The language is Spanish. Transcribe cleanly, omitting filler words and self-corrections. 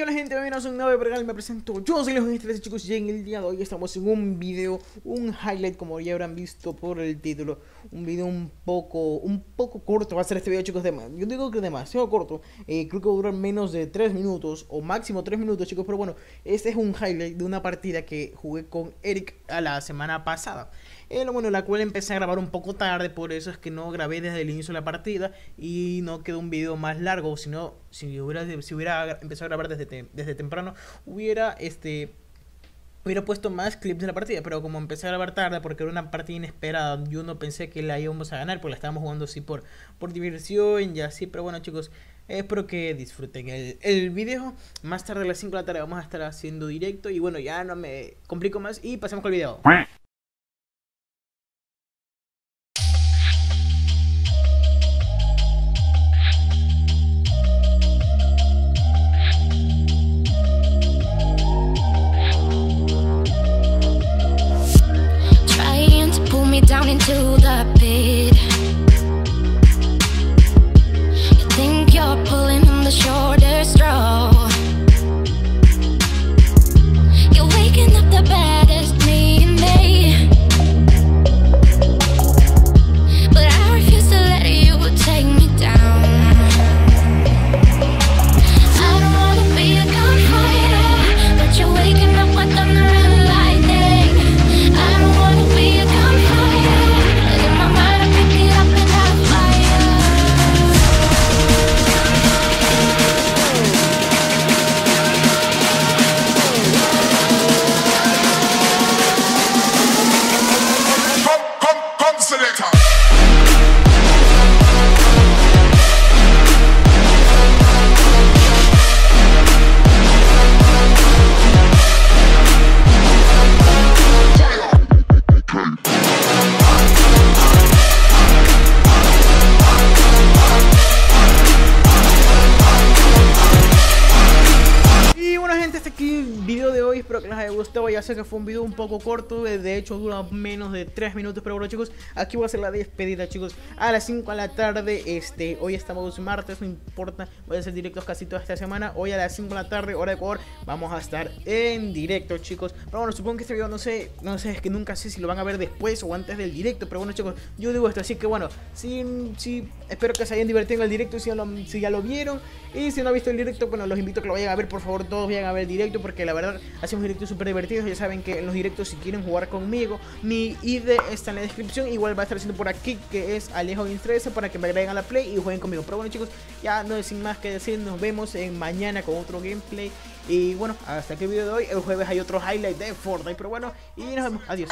Y hola gente, bienvenidos a un nuevo canal, me presento, yo soy AlejoGames13 chicos. Y en el día de hoy estamos en un video, un highlight, como ya habrán visto por el título. Un video un poco corto va a ser este video chicos, yo digo que demasiado corto, creo que va a durar menos de 3 minutos o máximo 3 minutos chicos. Pero bueno, este es un highlight de una partida que jugué con Eric a la semana pasada, bueno, la cual empecé a grabar un poco tarde, por eso es que no grabé desde el inicio de la partida y no quedó un video más largo, sino si hubiera empezado a grabar desde temprano, hubiera puesto más clips de la partida. Pero como empecé a grabar tarde porque era una partida inesperada, yo no pensé que la íbamos a ganar, porque la estábamos jugando así por diversión y así. Pero bueno chicos, espero que disfruten el video. Más tarde a las 5 de la tarde vamos a estar haciendo directo. Y bueno, ya no me complico más y pasemos con el video. Espero que les haya gustado, ya sé que fue un video un poco corto, de hecho dura menos de 3 minutos, pero bueno chicos, aquí voy a hacer la despedida chicos, a las 5 de la tarde, hoy estamos martes, no importa, voy a hacer directos casi toda esta semana, hoy a las 5 de la tarde, hora de Ecuador, vamos a estar en directo chicos. Pero bueno, supongo que este video no sé, es que nunca sé si lo van a ver después o antes del directo, pero bueno chicos, yo digo esto, así que bueno, sí, espero que se hayan divertido en el directo, si ya lo vieron, y si no han visto el directo, bueno, los invito a que lo vayan a ver, por favor, todos vayan a ver el directo, porque la verdad, hacemos directos súper divertidos. Ya saben que en los directos, si quieren jugar conmigo, mi ID está en la descripción. Igual va a estar haciendo por aquí, que es AlejoGames13, para que me agreguen a la play y jueguen conmigo. Pero bueno chicos, ya no es sin más que decir, nos vemos mañana con otro gameplay. Y bueno, hasta aquí el video de hoy. El jueves hay otro highlight de Fortnite, pero bueno, y nos vemos, adiós.